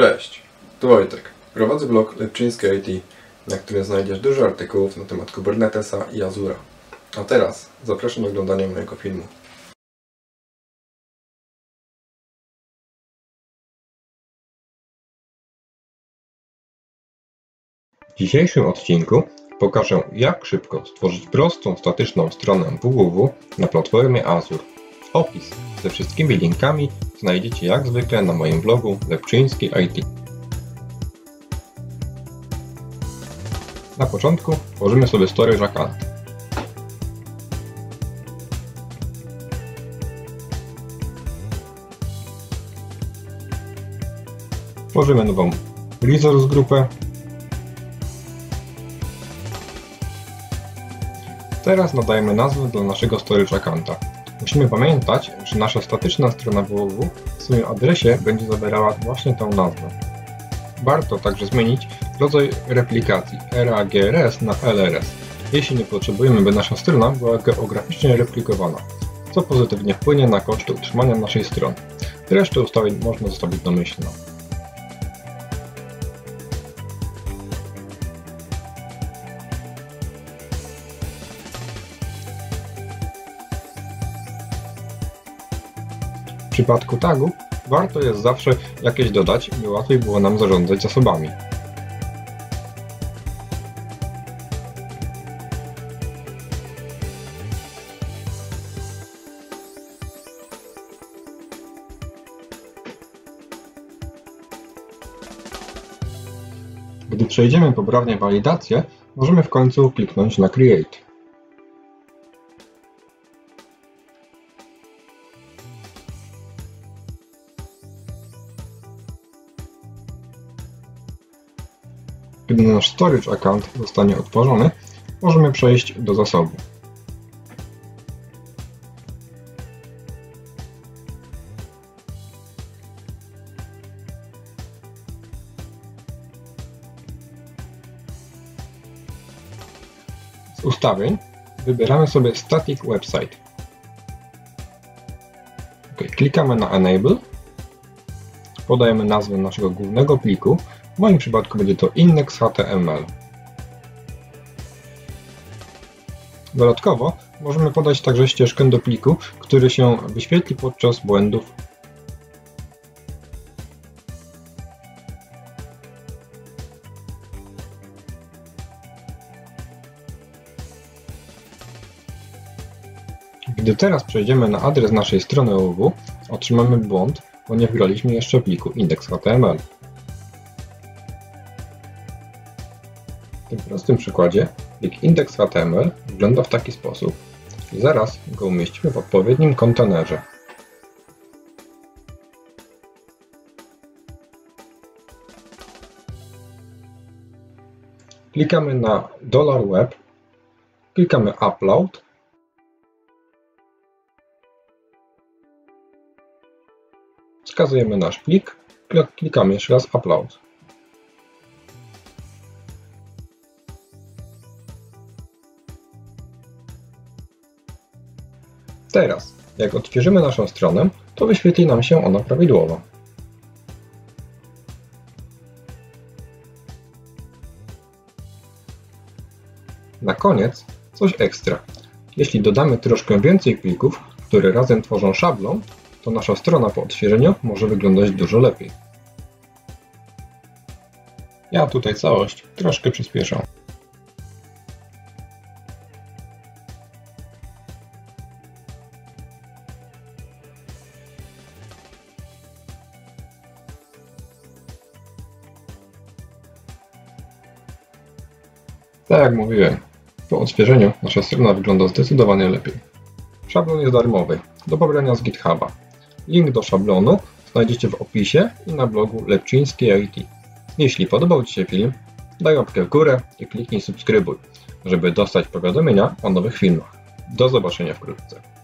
Cześć, tu Wojtek. Prowadzę blog lepczynski.it, na którym znajdziesz dużo artykułów na temat Kubernetesa i Azura. A teraz zapraszam do oglądania mojego filmu. W dzisiejszym odcinku pokażę, jak szybko stworzyć prostą, statyczną stronę www na platformie Azure. Opis ze wszystkimi linkami znajdziecie jak zwykle na moim blogu lepczynski.it. Na początku tworzymy sobie Storage Account. Tworzymy nową Resource grupę. Teraz nadajemy nazwę dla naszego Storage Accounta. Musimy pamiętać, że nasza statyczna strona www w swoim adresie będzie zawierała właśnie tę nazwę. Warto także zmienić rodzaj replikacji RAGRS na LRS, jeśli nie potrzebujemy, by nasza strona była geograficznie replikowana, co pozytywnie wpłynie na koszty utrzymania naszej strony. Resztę ustawień można zostawić domyślnie. W przypadku tagu warto jest zawsze jakieś dodać, by łatwiej było nam zarządzać zasobami. Gdy przejdziemy poprawnie walidację, możemy w końcu kliknąć na Create. Gdy nasz storage account zostanie otworzony, możemy przejść do zasobu. Z ustawień wybieramy sobie Static Website. Klikamy na Enable. Podajemy nazwę naszego głównego pliku. W moim przypadku będzie to index.html. Dodatkowo możemy podać także ścieżkę do pliku, który się wyświetli podczas błędów. Gdy teraz przejdziemy na adres naszej strony www, otrzymamy błąd, bo nie wybraliśmy jeszcze pliku index.html. W tym prostym przykładzie plik index.html wygląda w taki sposób i zaraz go umieścimy w odpowiednim kontenerze. Klikamy na $web, klikamy Upload. Wskazujemy nasz plik, klikamy jeszcze raz Upload. Teraz, jak odświeżymy naszą stronę, to wyświetli nam się ona prawidłowo. Na koniec coś ekstra. Jeśli dodamy troszkę więcej plików, które razem tworzą szablon, to nasza strona po odświeżeniu może wyglądać dużo lepiej. Ja tutaj całość troszkę przyspieszę. Tak jak mówiłem, po odświeżeniu nasza strona wygląda zdecydowanie lepiej. Szablon jest darmowy, do pobrania z GitHuba. Link do szablonu znajdziecie w opisie i na blogu lepczynski.it. Jeśli podobał Ci się film, daj łapkę w górę i kliknij subskrybuj, żeby dostać powiadomienia o nowych filmach. Do zobaczenia wkrótce.